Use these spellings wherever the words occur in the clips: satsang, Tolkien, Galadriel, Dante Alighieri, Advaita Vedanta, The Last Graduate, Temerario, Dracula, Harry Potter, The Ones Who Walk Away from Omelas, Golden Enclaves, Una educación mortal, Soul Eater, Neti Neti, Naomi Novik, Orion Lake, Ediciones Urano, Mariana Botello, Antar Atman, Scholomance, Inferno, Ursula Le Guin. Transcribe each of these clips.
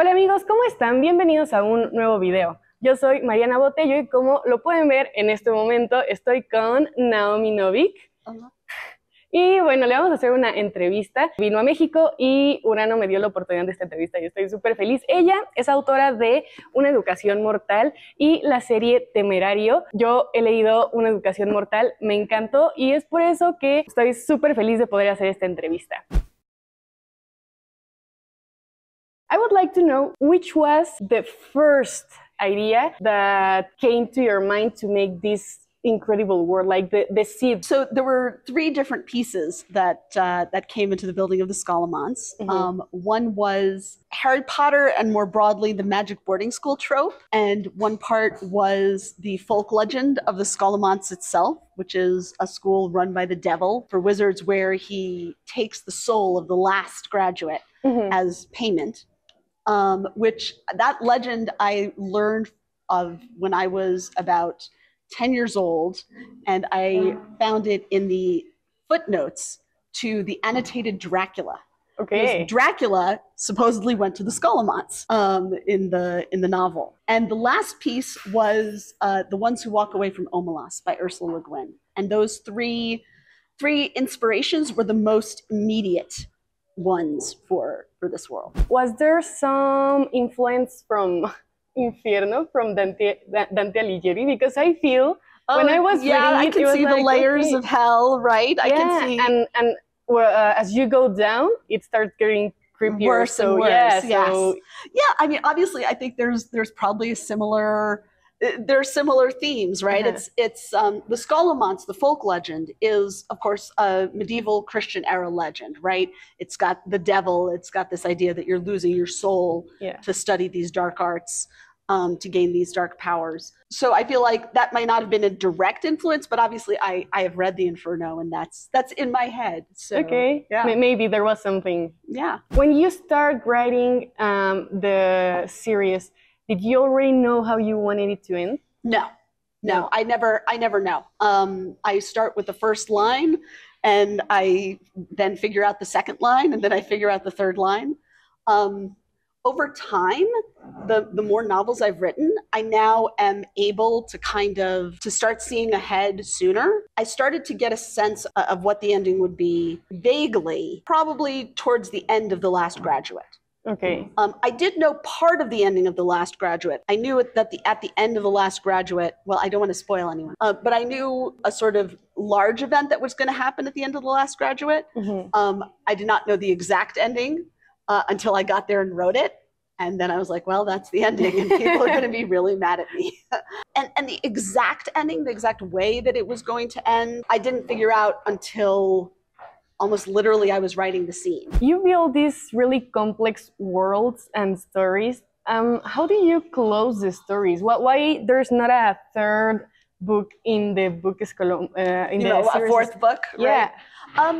Hola amigos, ¿cómo están? Bienvenidos a un nuevo video. Yo soy Mariana Botello y como lo pueden ver en este momento estoy con Naomi Novik. Hola. Y bueno, le vamos a hacer una entrevista. Vino a México y Urano me dio la oportunidad de esta entrevista y estoy súper feliz. Ella es autora de Una educación mortal y la serie Temerario. Yo he leído Una educación mortal, me encantó y es por eso que estoy súper feliz de poder hacer esta entrevista. I would like to know which was the first idea that came to your mind to make this incredible world, like the seed. So there were three different pieces that came into the building of the Scholomance. Mm-hmm. One was Harry Potter and more broadly the magic boarding school trope, and one part was the folk legend of the Scholomance itself, which is a school run by the devil for wizards where he takes the soul of the last graduate mm-hmm. as payment, which that legend I learned of when I was about 10 years old, and I found it in the footnotes to the annotated Dracula. Okay. Dracula supposedly went to the Scholomance in the novel. And the last piece was The Ones Who Walk Away from Omelas by Ursula Le Guin. And those three inspirations were the most immediate ones for this world. Was there some influence from Inferno from Dante Alighieri, because I feel when I was reading it, I can see the layers of hell, right? Yeah, I can see, and well, as you go down, it starts getting creepier, worse so, and worse. Yeah, yes. So yeah, I mean, obviously, I think there's probably a similar similar themes, right? Uh-huh. It's the Scholomance, the folk legend, is of course a medieval Christian era legend, right? It's got the devil, it's got this idea that you're losing your soul to study these dark arts, to gain these dark powers. So I feel like that might not have been a direct influence, but obviously I have read the Inferno and that's in my head. So, okay, yeah. Maybe there was something. Yeah. When you start writing the series, did you already know how you wanted it to end? No, I never know. I start with the first line and I then figure out the second line and then I figure out the third line. Over time, the more novels I've written, I now am able to kind of start seeing ahead sooner. I started to get a sense of what the ending would be vaguely, probably towards the end of The Last Graduate. Okay. I did know part of the ending of The Last Graduate. I knew that at the end of The Last Graduate, well, I don't want to spoil anyone, but I knew a sort of large event that was going to happen at the end of The Last Graduate. Mm-hmm. I did not know the exact ending until I got there and wrote it. And then I was like, well, that's the ending and people are going to be really mad at me. And the exact ending, the exact way that it was going to end, I didn't figure out until almost literally I was writing the scene. You build these really complex worlds and stories. How do you close the stories? Why there's not a third book in the book series? A fourth book? Right? Yeah.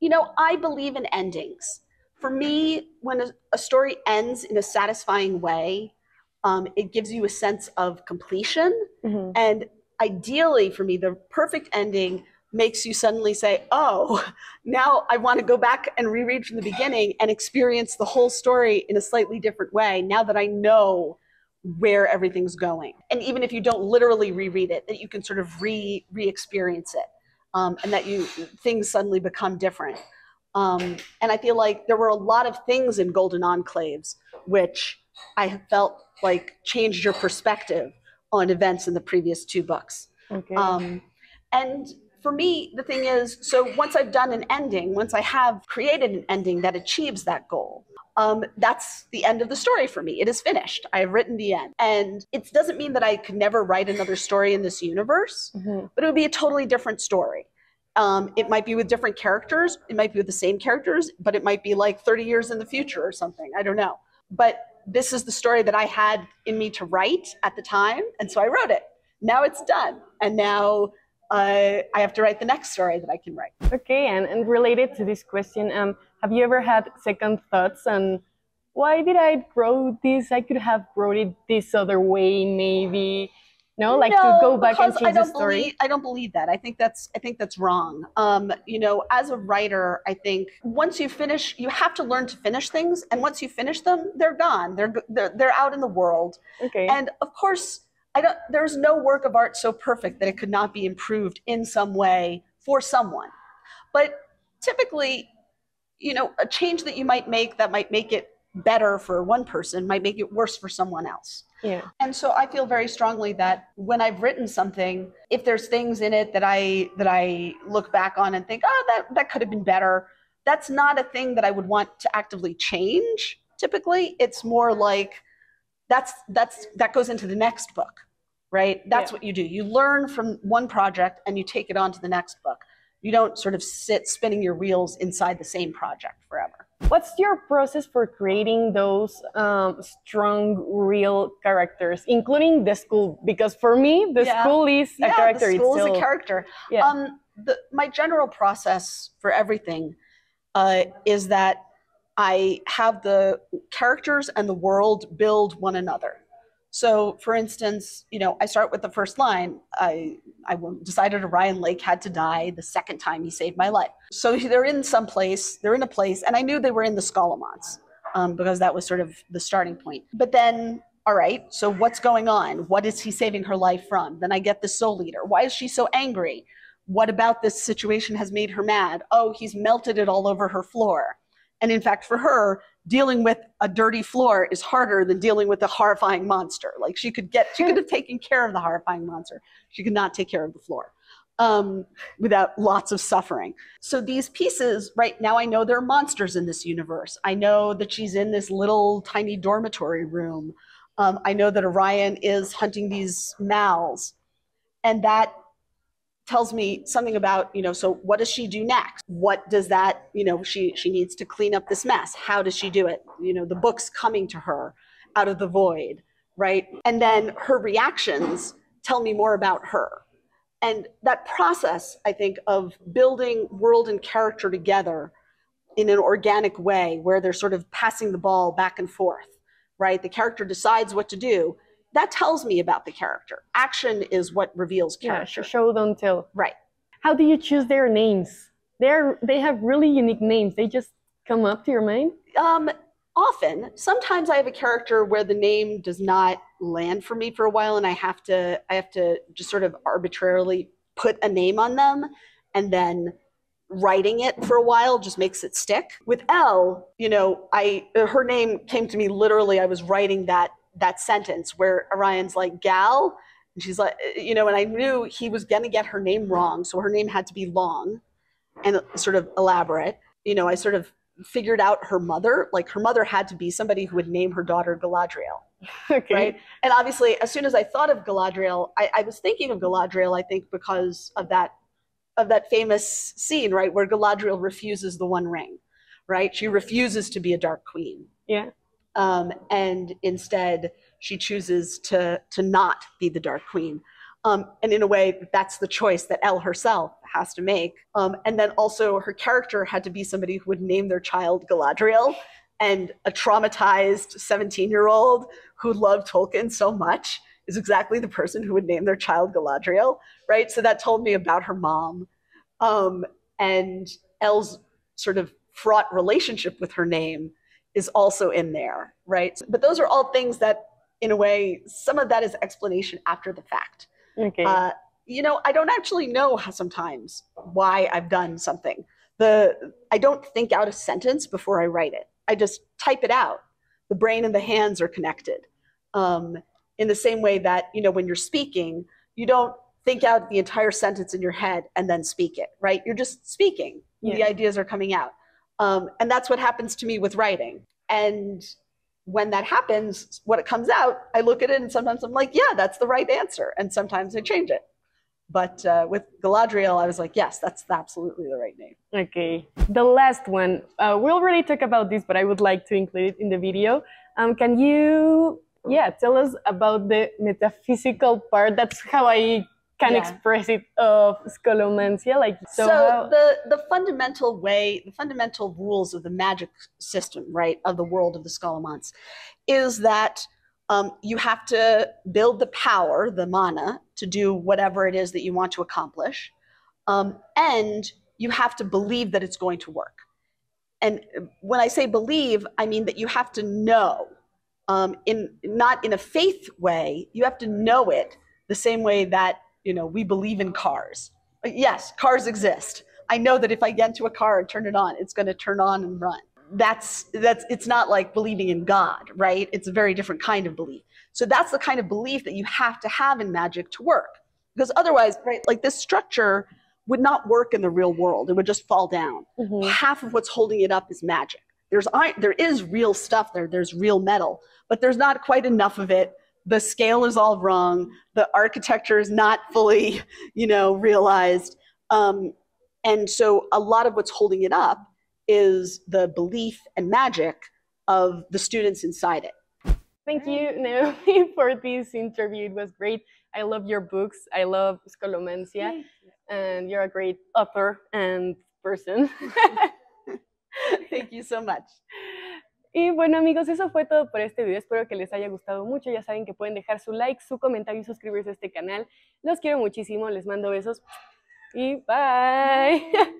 You know, I believe in endings. For me, when a story ends in a satisfying way, it gives you a sense of completion. Mm-hmm. And ideally for me, the perfect ending makes you suddenly say, oh, now I want to go back and reread from the beginning and experience the whole story in a slightly different way now that I know where everything's going. And even if you don't literally reread it, that you can sort of re-experience it, and that things suddenly become different. And I feel like there were a lot of things in Golden Enclaves which I felt like changed your perspective on events in the previous two books. Okay. And for me, the thing is, so once I've done an ending, once I have created an ending that achieves that goal, that's the end of the story for me. It is finished. I have written the end. And it doesn't mean that I could never write another story in this universe, mm-hmm. but it would be a totally different story. It might be with different characters. It might be with the same characters, but it might be like 30 years in the future or something. I don't know. But this is the story that I had in me to write at the time. And so I wrote it. Now it's done. And now I have to write the next story that I can write. Okay, and related to this question, have you ever had second thoughts on why did I grow this? I could have grown it this other way, maybe. to go back and change the story. I don't believe that. I think that's wrong. As a writer, I think once you finish, you have to learn to finish things, and once you finish them, they're gone. They're out in the world. Okay. And of course, there's no work of art so perfect that it could not be improved in some way for someone. But typically, a change that you might make that might make it better for one person might make it worse for someone else. Yeah. And so I feel very strongly that when I've written something, if there's things in it that I look back on and think, oh, that could have been better, that's not a thing that I would want to actively change. Typically, it's more like that goes into the next book, right? That's what you do. You learn from one project and you take it on to the next book. You don't sort of sit spinning your wheels inside the same project forever. What's your process for creating those strong, real characters, including the school? Because for me, the school is a character. Yeah, the school is a character. Yeah. My general process for everything is that I have the characters and the world build one another. So, for instance, I start with the first line. I decided Orion Lake had to die the second time he saved my life. So they're in some place, they're in a place, and I knew they were in the Scholomance because that was sort of the starting point. But then, all right, so what's going on? What is he saving her life from? Then I get the Soul Eater. Why is she so angry? What about this situation has made her mad? Oh, he's melted it all over her floor. And in fact, for her, dealing with a dirty floor is harder than dealing with a horrifying monster. Like she could have taken care of the horrifying monster. She could not take care of the floor without lots of suffering. So these pieces, right now, I know there are monsters in this universe. I know that she's in this little tiny dormitory room. I know that Orion is hunting these mals, and that tells me something about, so what does she do next? What does that, she needs to clean up this mess. How does she do it? The book's coming to her out of the void, right? And then her reactions tell me more about her. And that process, I think, of building world and character together in an organic way where they're sort of passing the ball back and forth, right? The character decides what to do. That tells me about the character. Action is what reveals character. Yeah, show, don't tell. Right. How do you choose their names? They have really unique names. They just come up to your mind? Often. Sometimes I have a character where the name does not land for me for a while, and I have to just sort of arbitrarily put a name on them, and then writing it for a while just makes it stick. With Elle, her name came to me literally. I was writing that sentence where Orion's like, Gal, and she's like, and I knew he was going to get her name wrong. So her name had to be long and sort of elaborate. I sort of figured out her mother, like her mother had to be somebody who would name her daughter Galadriel. Okay. Right. And obviously, as soon as I thought of Galadriel, I was thinking of Galadriel, I think, because of that famous scene, right, where Galadriel refuses the One Ring, right? She refuses to be a dark queen. Yeah. And instead, she chooses to not be the Dark Queen. And in a way, that's the choice that Elle herself has to make. And then also her character had to be somebody who would name their child Galadriel, and a traumatized 17-year-old who loved Tolkien so much is exactly the person who would name their child Galadriel, right? So that told me about her mom. And Elle's sort of fraught relationship with her name is also in there, right? But those are all things that, in a way, some of that is explanation after the fact. Okay. I don't actually know how sometimes why I've done something. I don't think out a sentence before I write it. I just type it out. The brain and the hands are connected. In the same way that, when you're speaking, you don't think out the entire sentence in your head and then speak it, right? You're just speaking. Yeah. The ideas are coming out. And that's what happens to me with writing. And when that happens, when it comes out, I look at it and sometimes I'm like, yeah, that's the right answer. And sometimes I change it. But with Galadriel, I was like, yes, that's absolutely the right name. Okay. The last one. We already talked about this, but I would like to include it in the video. Can you, tell us about the metaphysical part? That's how I can express it of Scholomance, the fundamental way, the fundamental rules of the magic system, right, of the world of the Scholomance, is that You have to build the power, the mana, to do whatever it is that you want to accomplish. And you have to believe that it's going to work. And when I say believe, I mean that you have to know, not in a faith way, you have to know it the same way that, you know, we believe in cars. Yes, cars exist. I know that if I get into a car and turn it on, it's going to turn on and run. It's not like believing in God, right? It's a very different kind of belief. So that's the kind of belief that you have to have in magic to work. Because otherwise, right, like this structure would not work in the real world. It would just fall down. Mm-hmm. Half of what's holding it up is magic. There is real stuff there. There's real metal, but there's not quite enough of it. The scale is all wrong. The architecture is not fully, you know, realized. And so a lot of what's holding it up is the belief and magic of the students inside it. Thank you, Naomi, for this interview. It was great. I love your books. I love Scholomance, and you're a great author and person. Thank you so much. Y bueno, amigos, eso fue todo por este video. Espero que les haya gustado mucho. Ya saben que pueden dejar su like, su comentario y suscribirse a este canal. Los quiero muchísimo. Les mando besos. Y bye.